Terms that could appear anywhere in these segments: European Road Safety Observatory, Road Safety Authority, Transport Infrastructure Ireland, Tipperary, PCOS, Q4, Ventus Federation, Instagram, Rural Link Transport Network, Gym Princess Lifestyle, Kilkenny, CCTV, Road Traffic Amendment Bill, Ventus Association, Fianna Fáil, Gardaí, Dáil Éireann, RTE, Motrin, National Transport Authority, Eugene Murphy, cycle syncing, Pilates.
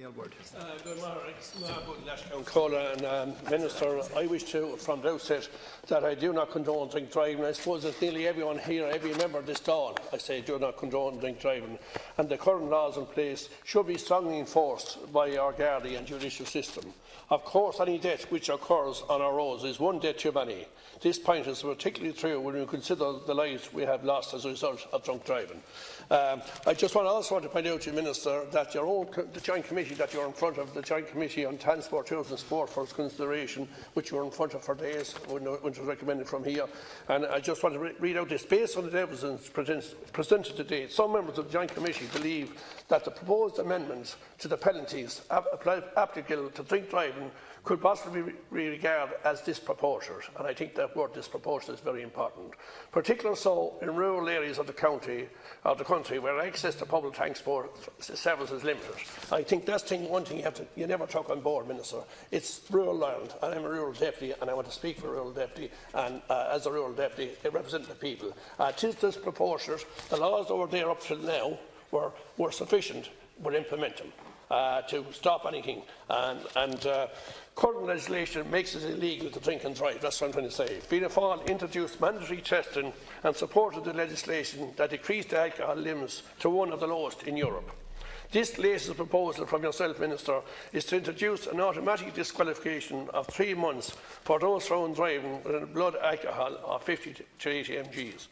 Good morning, National Caller and Minister. I wish to, from the outset, that I do not condone drink driving. I suppose that nearly everyone here, every member of this Dáil, I say do not condone drink driving. And the current laws in place should be strongly enforced by our Gardaí and judicial system. Of course, any death which occurs on our roads is one death too many. This point is particularly true when we consider the lives we have lost as a result of drunk driving. I just also want to point out to you, Minister, that the Joint Committee that you are in front of, the Joint Committee on Transport, Tourism and Sport for its consideration, which you were in front of for days, which was recommended from here. And I just want to read out this. Based on the evidence presented today, some members of the Joint Committee believe that the proposed amendments to the penalties applicable to drink driving could possibly be regarded as disproportionate, and I think that word disproportionate is very important, particularly so in rural areas of the country where access to public transport services is limited. I think that's one thing you never took on board, Minister. It's rural Ireland, and I'm a rural deputy, and I want to speak for a rural deputy, and as a rural deputy, I represent the people. It is disproportionate. The laws over there up till now were sufficient, but implement them. To stop anything, and current legislation makes it illegal to drink and drive. That's what I'm trying to say. Fianna Fáil introduced mandatory testing and supported the legislation that decreased the alcohol limits to one of the lowest in Europe. This latest proposal from yourself, Minister, is to introduce an automatic disqualification of 3 months for those found driving with a blood alcohol of 50 to 80 mgs.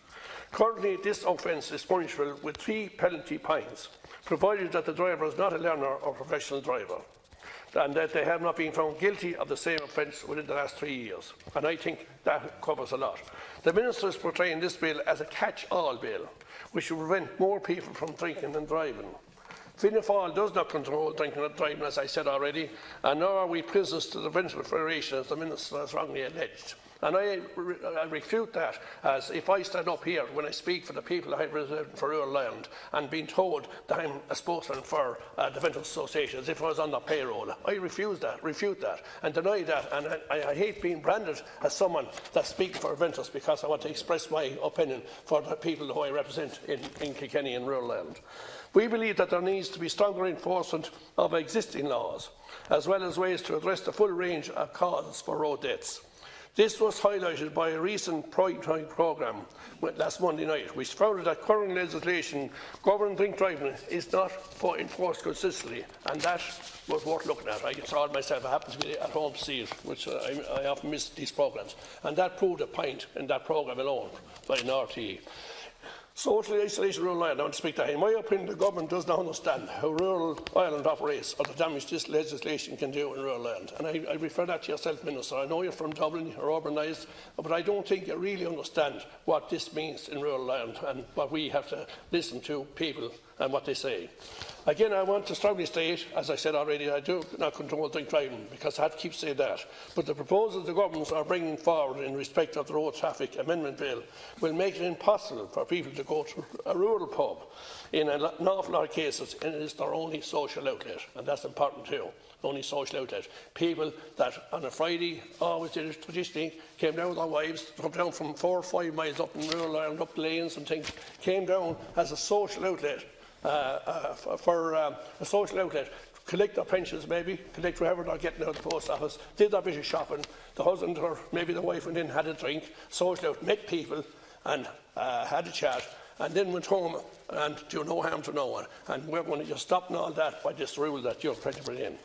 Currently, this offence is punishable with 3 penalty points, provided that the driver is not a learner or professional driver, and that they have not been found guilty of the same offence within the last 3 years. And I think that covers a lot. The Minister is portraying this bill as a catch-all bill, which will prevent more people from drinking and driving. Fianna Fáil does not control drinking and driving, as I said already, and nor are we prisoners to the Ventus Federation, as the Minister has wrongly alleged. And I refute that, as if I stand up here when I speak for the people I represent for rural Ireland and being told that I'm a spokesman for the Ventus Association, as if I was on the payroll. I refute that and deny that, and I hate being branded as someone that speaks for Ventus, because I want to express my opinion for the people who I represent in Kilkenny and rural Ireland. We believe that there needs to be stronger enforcement of existing laws, as well as ways to address the full range of causes for road deaths. This was highlighted by a recent Pride Time programme last Monday night, which found that current legislation governing drink driving is not enforced consistently, and that was worth looking at. I saw it myself. I happened to be at home to see it, which I often miss these programmes, and that proved a point in that programme alone by an RTE. Social isolation in rural Ireland, I want to speak to that. In my opinion, the government does not understand how rural Ireland operates or the damage this legislation can do in rural Ireland. And I refer that to yourself, Minister. I know you're from Dublin, you're urbanised, but I don't think you really understand what this means in rural Ireland and what we have to listen to people and what they say. Again, I want to strongly state, as I said already, I do not control drink driving, because I have to keep saying that. But the proposals the governments are bringing forward in respect of the Road Traffic Amendment Bill will make it impossible for people to go to a rural pub in an awful lot of cases, and it is their only social outlet, and that's important too. Only social outlet. People that on a Friday always did it traditionally, came down with their wives, come down from 4 or 5 miles up in rural Ireland, up the lanes and things, came down as a social outlet. A social outlet, collect their pensions maybe, collect whatever they're getting out of the post office, did their bit of shopping, the husband or maybe the wife went in, had a drink, social out, met people and had a chat, and then went home and do no harm to no one. And we're going to just stop all that by this rule that you're trying to bring in.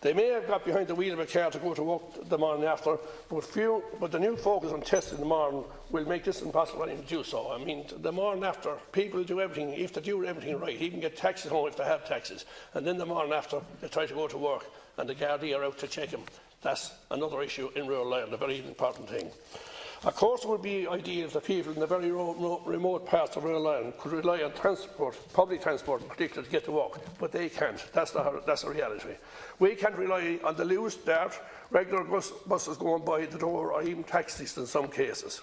They may have got behind the wheel of a car to go to work the morning after, but the new focus on testing the morning will make this impossible to do so. I mean, the morning after, people do everything, if they do everything right, even get taxis home if they have taxis, and then the morning after, they try to go to work, and the Gardaí are out to check them. That's another issue in rural Ireland, a very important thing. Of course, it would be ideal if the people in the very remote parts of rural Ireland could rely on transport, public transport in particular, to get to work, but they can't. That's the reality. We can't rely on the loose dirt, regular buses going by the door, or even taxis in some cases.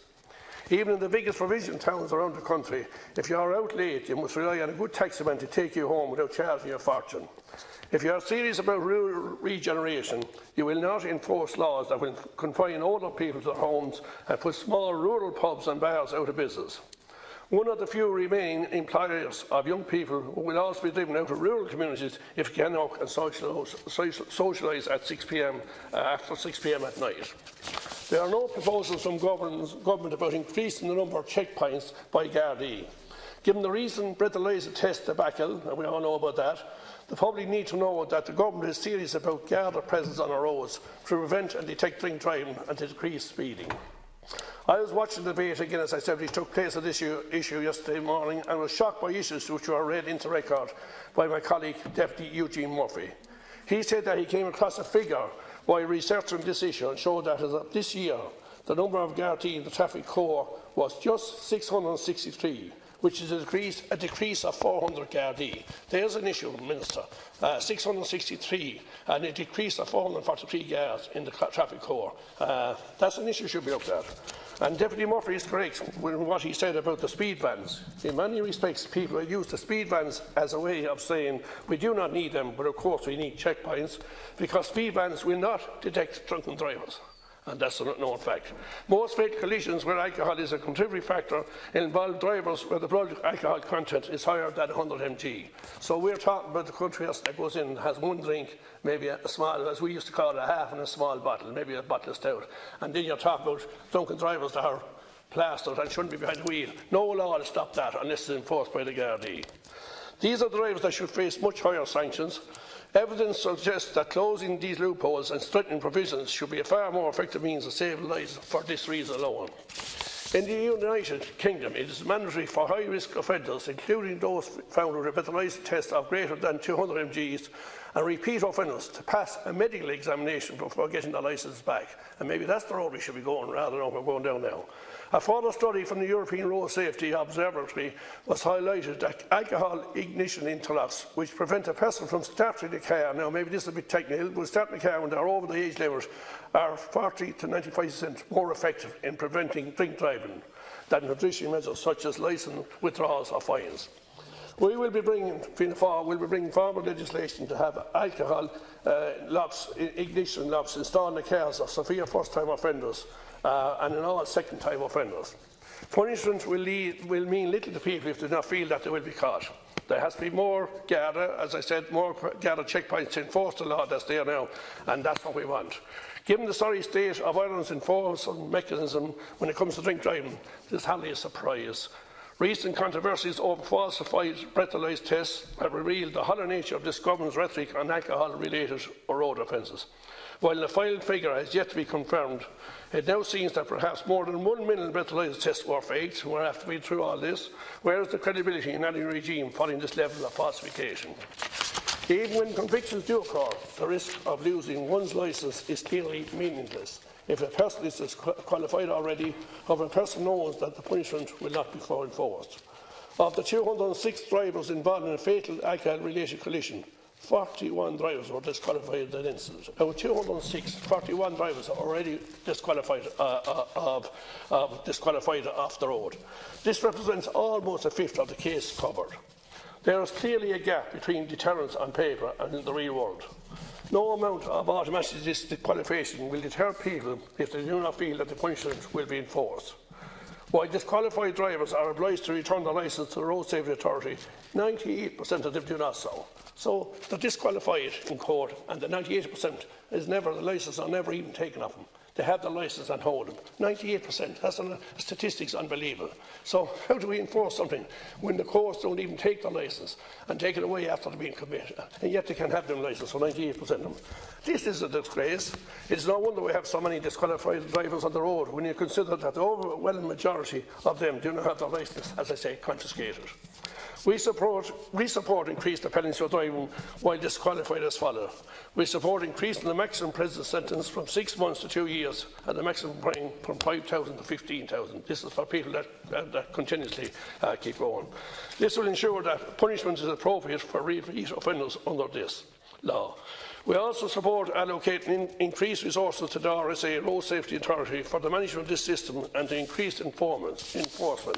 Even in the biggest provision towns around the country, if you are out late, you must rely on a good taximan to take you home without charging your fortune. If you are serious about rural regeneration, you will not enforce laws that will confine older people to their homes and put small rural pubs and bars out of business. one of the few remain employers of young people who will also be driven out of rural communities if they cannot socialise at 6 p.m. After 6 p.m. at night. There are no proposals from government about increasing the number of checkpoints by Gardaí. Given the recent breathalyser test debacle, and we all know about that, the public need to know that the government is serious about Garda presence on our roads to prevent and detect drink driving and to decrease speeding. I was watching the debate again, as I said, which took place on this issue yesterday morning, and was shocked by issues which were read into record by my colleague, Deputy Eugene Murphy. He said that he came across a figure while researching this issue and showed that as of this year, the number of Gardaí in the traffic corps was just 663. Which is a decrease of 400 Gardaí. There's an issue, Minister. 663 and a decrease of 443 Gardaí in the traffic corps. That's an issue should be looked at. And Deputy Murphy is correct with what he said about the speed vans. In many respects, people use the speed vans as a way of saying we do not need them, but of course we need checkpoints, because speed vans will not detect drunken drivers. And that's a known fact. Most fatal collisions where alcohol is a contributory factor involve drivers where the blood alcohol content is higher than 100 mg. So we're talking about the country that goes in and has one drink, maybe a small, as we used to call it, a half and a small bottle, maybe a bottle of stout. And then you're talking about drunken drivers that are plastered and shouldn't be behind the wheel. No law will stop that unless it's enforced by the Gardaí. These are drivers that should face much higher sanctions. Evidence suggests that closing these loopholes and strengthening provisions should be a far more effective means of saving lives for this reason alone. In the United Kingdom, it is mandatory for high-risk offenders, including those found with a breathalyser test of greater than 200 mgs, and repeat offenders to pass a medical examination before getting their licence back. And maybe that's the road we should be going, rather than we're going down now. A further study from the European Road Safety Observatory was highlighted that alcohol ignition interlocks, which prevent a person from starting the car, now maybe this is a bit technical, but starting the car when they're over the age limit, are 40 to 95% more effective in preventing drink driving than traditional measures such as licence withdrawals or fines. We will be bringing, Fianna Fáil will be bringing formal legislation to have alcohol ignition locks installed in the cars of severe first-time offenders and in all second-time offenders. Punishment will mean little to people if they do not feel that they will be caught. There has to be more Garda, as I said, more Garda checkpoints to enforce the law that's there now, and that's what we want. Given the sorry state of Ireland's enforcement mechanism when it comes to drink driving, this is hardly a surprise. Recent controversies over falsified breathalyser tests have revealed the hollow nature of this government's rhetoric on alcohol-related road offences. While the final figure has yet to be confirmed, it now seems that perhaps more than 1 million breathalyser tests were faked, who are after being through all this. Where is the credibility in any regime following this level of falsification? Even when convictions do occur, the risk of losing one's licence is clearly meaningless. If a person is disqualified already, or a person knows that the punishment will not be enforced. Of the 206 drivers involved in a fatal alcohol-related collision, 41 drivers were disqualified in that incident. Out of 206, 41 drivers are already disqualified off the road. This represents almost a fifth of the case covered. There is clearly a gap between deterrence on paper and in the real world. No amount of automatic disqualification will deter people if they do not feel that the punishment will be enforced. While disqualified drivers are obliged to return their licence to the Road Safety Authority, 98% of them do not so. So they're disqualified in court, and the 98% is never, the licences are never even taken off them. They have the licence and hold them. 98%, that's a statistics unbelievable. So how do we enforce something when the courts don't even take the licence and take it away after they've been committed, and yet they can have them licence, so 98% of them? This is a disgrace. It's no wonder we have so many disqualified drivers on the road when you consider that the overwhelming majority of them do not have their licence, as I say, confiscated. We support increased the penalties for driving while disqualified as follows. We support increasing the maximum prison sentence from 6 months to 2 years and the maximum fine from 5,000 to 15,000. This is for people that continuously keep going. This will ensure that punishment is appropriate for repeat offenders under this law. We also support allocating increased resources to the RSA Road Safety Authority for the management of this system and to increase enforcement.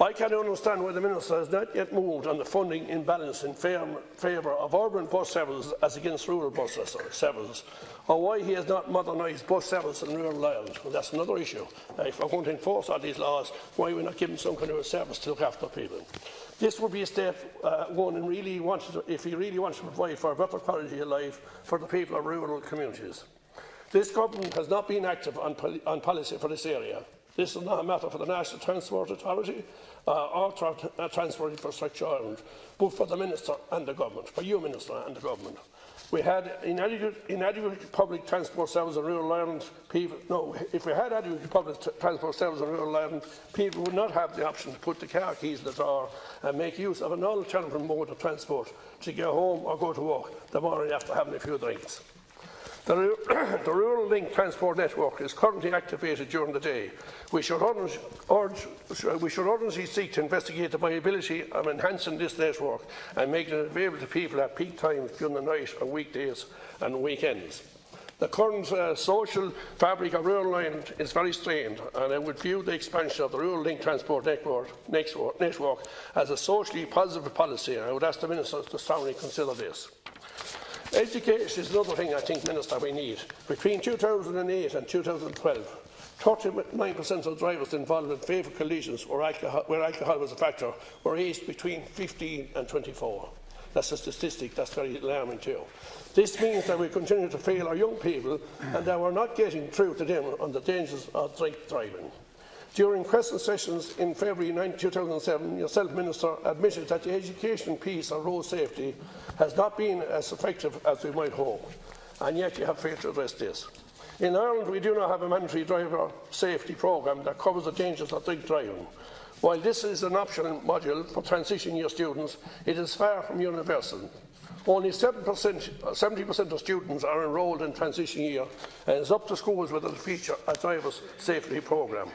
I can understand why the Minister has not yet moved on the funding imbalance in favour of urban bus services as against rural bus services, or why he has not modernised bus services in rural Ireland. Well, that's another issue. If we're going to enforce all these laws, why are we not giving some kind of a service to look after people? This would be a step one and really if he really wants to provide for a better quality of life for the people of rural communities. This government has not been active on policy for this area. This is not a matter for the National Transport Authority or Transport Infrastructure Ireland, but for the Minister and the Government, for you, Minister and the Government. We had inadequate public transport services in rural Ireland. People, no, if we had adequate public transport services in rural Ireland, people would not have the option to put the car keys in the drawer and make use of an alternative mode of transport to get home or go to work the morning after having a few drinks. The Rural Link Transport Network is currently activated during the day. We should urgently seek to investigate the viability of enhancing this network and making it available to people at peak times during the night and weekdays and weekends. The current social fabric of rural Ireland is very strained, and I would view the expansion of the Rural Link Transport Network as a socially positive policy, and I would ask the Minister to strongly consider this. Education is another thing I think, Minister, we need. Between 2008 and 2012, 39% of drivers involved in fatal collisions where alcohol was a factor were aged between 15 and 24. That's a statistic that's very alarming too. This means that we continue to fail our young people and that we're not getting through to them on the dangers of drink driving. During question sessions in February 9, 2007, yourself, Minister, admitted that the education piece on road safety has not been as effective as we might hope, and yet you have failed to address this. In Ireland, we do not have a mandatory driver safety programme that covers the dangers of drink driving. While this is an optional module for transition year students, it is far from universal. Only 70% of students are enrolled in transition year, and it is up to schools whether to feature a driver's safety programme.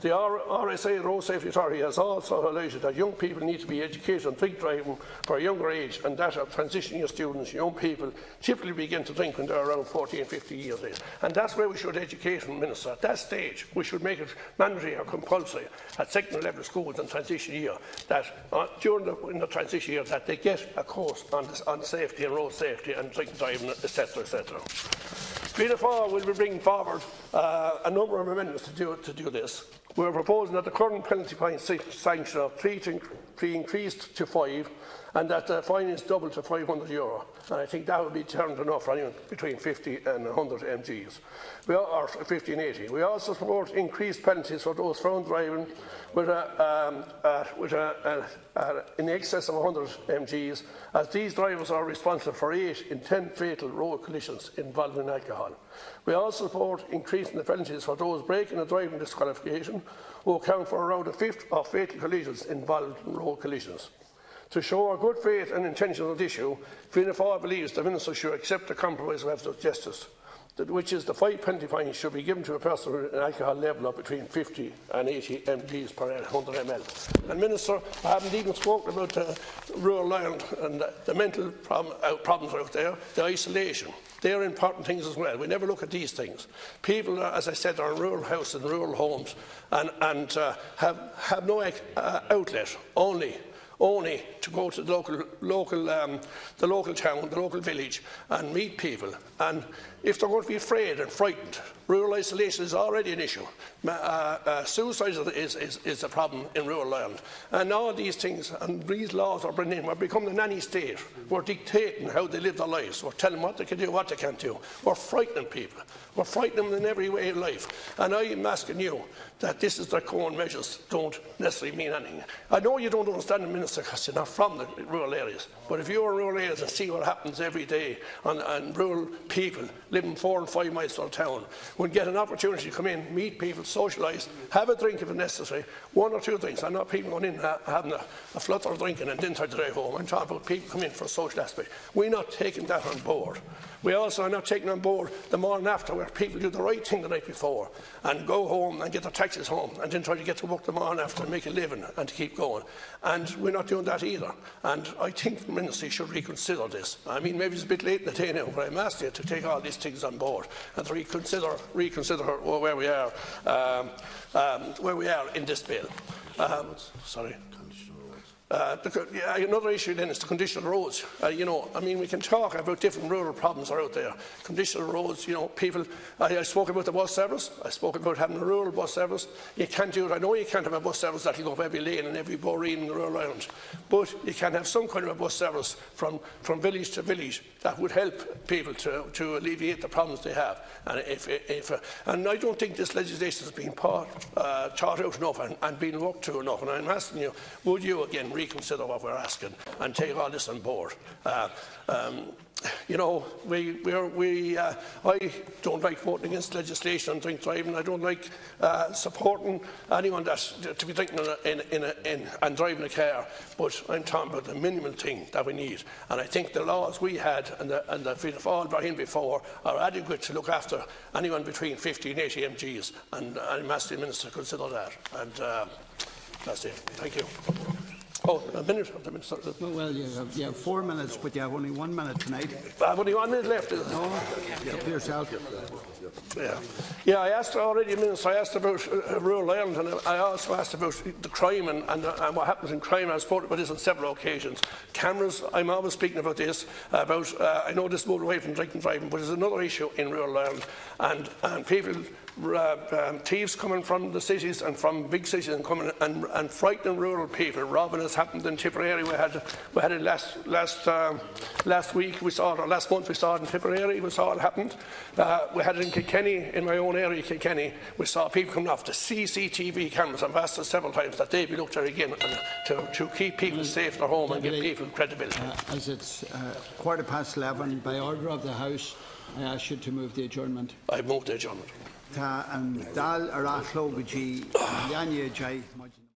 The RSA Road Safety Authority has also highlighted that young people need to be educated on drink driving for a younger age, and that of transitioning students, young people typically begin to drink when they are around 14, 15 years old. And that's where we should educate them, Minister. At that stage, we should make it mandatory or compulsory at secondary level schools in transition year that in the transition year that they get a course on safety and road safety and drink driving, etc., etc. Fianna Fáil will be bringing forward a number of amendments to do this. We are proposing that the current penalty fine sanction of 3 to increased to 5, and that the fine is doubled to €500. And I think that would be deterrent enough for anyone between 50 and 100 MGs, or 50 and 80. We also support increased penalties for those found driving in excess of 100 MGs, as these drivers are responsible for 8 in 10 fatal road collisions involving alcohol. We also support increasing the penalties for those breaking a driving disqualification, who account for around a fifth of fatal collisions involved in road collisions. To show our good faith and intention on the issue, Fianna Fáil believes the Minister should accept the compromise of absolute justice, which is the 5 penalty fines should be given to a person with an alcohol level of between 50 and 80 mgs per 100 ml. And Minister, I haven't even spoken about rural Ireland and the mental problems out there, the isolation. They are important things as well. We never look at these things. People, as I said, are in rural houses and rural homes and have no outlet, only to go to the local town, the local village, and meet people. And if they're going to be afraid and frightened, rural isolation is already an issue. Suicide is a problem in rural Ireland. And all these things and these laws are bringing in. We're becoming a nanny state. We're dictating how they live their lives. We're telling them what they can do, what they can't do. We're frightening people. We're frightening them in every way of life. And I am asking you that this is the core measures don't necessarily mean anything. I know you don't understand the Minister because you're not from the rural areas. But if you're in rural areas and see what happens every day on rural people living 4 and 5 miles from town, we'll get an opportunity to come in, meet people, socialise, have a drink if necessary, one or two things. I'm not people going in and having a flutter of drinking and then try to drive home. I'm talking about people coming in for a social aspect. We're not taking that on board. We also are not taking on board the morning after where people do the right thing the night before and go home and get their taxis home and then try to get to work the morning after and make a living and to keep going. And we're not doing that either. And I think the Ministry should reconsider this. I mean, maybe it's a bit late in the day now, but I'm asking you to take all these things on board and to reconsider where we are in this bill. Sorry. Another issue then is the conditional roads. We can talk about different rural problems are out there. Conditional roads, people. I spoke about the bus service. I spoke about having a rural bus service. You can't do it. I know you can't have a bus service that will go up every lane and every boreen in the rural island, but you can have some kind of a bus service from village to village that would help people to alleviate the problems they have. And and I don't think this legislation has been thought out enough and been worked to enough. And I'm asking you, would you again reconsider what we're asking and take all this on board? I don't like voting against legislation on drink driving. I don't like supporting anyone to be drinking and driving a car. But I'm talking about the minimal thing that we need. And I think the laws we had and the Fianna Fáil brought in before are adequate to look after anyone between 50 and 80 MGs. And I'm asking the Minister to consider that. And that's it. Thank you. Oh, a minute. Well, you have 4 minutes, but you have only 1 minute tonight. I have only 1 minute left. No, yourself. Yeah. I asked already, Minister. I asked about rural Ireland, and I also asked about the crime and what happens in crime. I've spoken about this on several occasions. Cameras. I'm always speaking about this. I know this moved away from drinking driving, but there's another issue in rural Ireland, and people. Thieves coming from the cities and from big cities and coming and frightening rural people. Robbing has happened in Tipperary. We had it last week. We saw it, or last month. We saw it in Tipperary. We saw it happened. We had it in Kilkenny, in my own area, Kilkenny. We saw people coming off the CCTV cameras. I've asked us several times that they be looked at again to keep people safe at home and give people credibility. As it's 11:15, by order of the House, I ask you to move the adjournment. I move the adjournment. Dáil Éireann